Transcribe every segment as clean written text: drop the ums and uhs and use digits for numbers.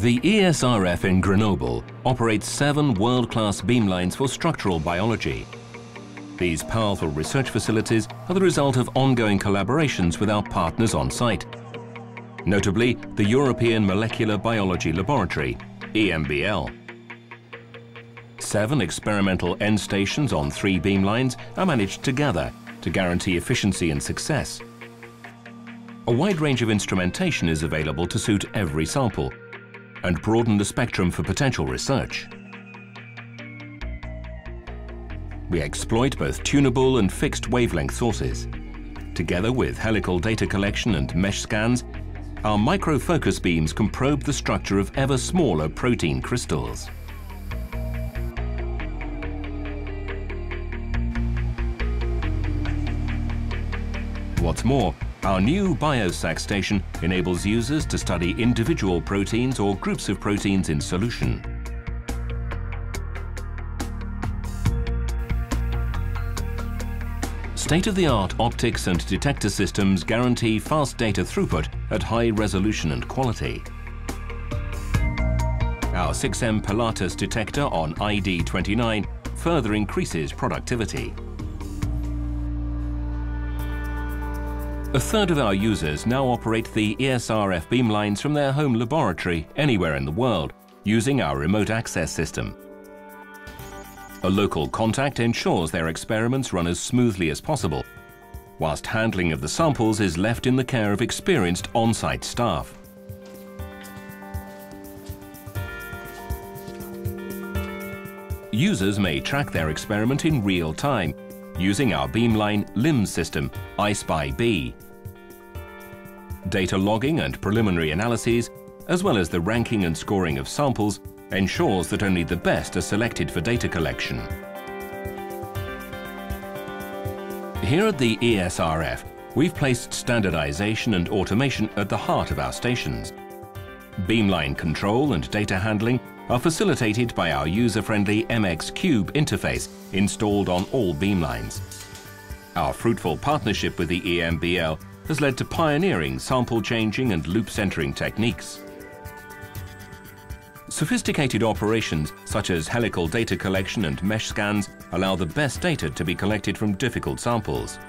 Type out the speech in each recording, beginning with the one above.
The ESRF in Grenoble operates 7 world-class beamlines for structural biology. These powerful research facilities are the result of ongoing collaborations with our partners on site, notably the European Molecular Biology Laboratory, EMBL. 7 experimental end stations on 3 beamlines are managed together to guarantee efficiency and success. A wide range of instrumentation is available to suit every sample and broaden the spectrum for potential research. We exploit both tunable and fixed wavelength sources. Together with helical data collection and mesh scans, our micro-focus beams can probe the structure of ever smaller protein crystals. What's more, our new BioSAXS station enables users to study individual proteins or groups of proteins in solution. State-of-the-art optics and detector systems guarantee fast data throughput at high resolution and quality. Our 6M Pilatus detector on ID29 further increases productivity. A third of our users now operate the ESRF beamlines from their home laboratory anywhere in the world using our remote access system. A local contact ensures their experiments run as smoothly as possible, whilst handling of the samples is left in the care of experienced on-site staff. Users may track their experiment in real time using our beamline LIMS system, iSpyB. Data logging and preliminary analyses, as well as the ranking and scoring of samples, ensures that only the best are selected for data collection. Here at the ESRF, we've placed standardization and automation at the heart of our stations. Beamline control and data handling are facilitated by our user-friendly MX Cube interface installed on all beamlines. Our fruitful partnership with the EMBL has led to pioneering sample changing and loop centering techniques. Sophisticated operations such as helical data collection and mesh scans allow the best data to be collected from difficult samples.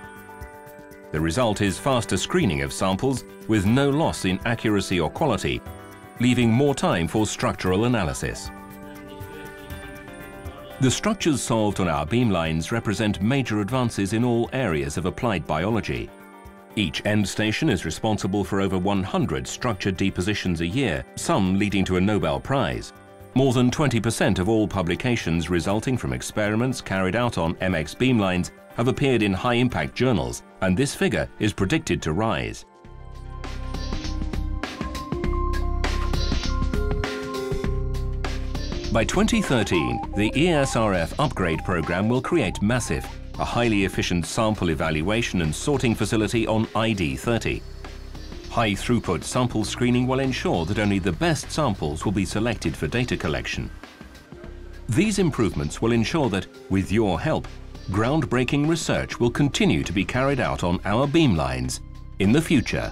The result is faster screening of samples with no loss in accuracy or quality, leaving more time for structural analysis. The structures solved on our beamlines represent major advances in all areas of applied biology. Each end station is responsible for over 100 structured depositions a year, some leading to a Nobel Prize. More than 20% of all publications resulting from experiments carried out on MX beamlines have appeared in high-impact journals, and this figure is predicted to rise. By 2013, the ESRF upgrade program will create MASSIF, a highly efficient sample evaluation and sorting facility on ID30. High throughput sample screening will ensure that only the best samples will be selected for data collection. These improvements will ensure that, with your help, groundbreaking research will continue to be carried out on our beamlines in the future.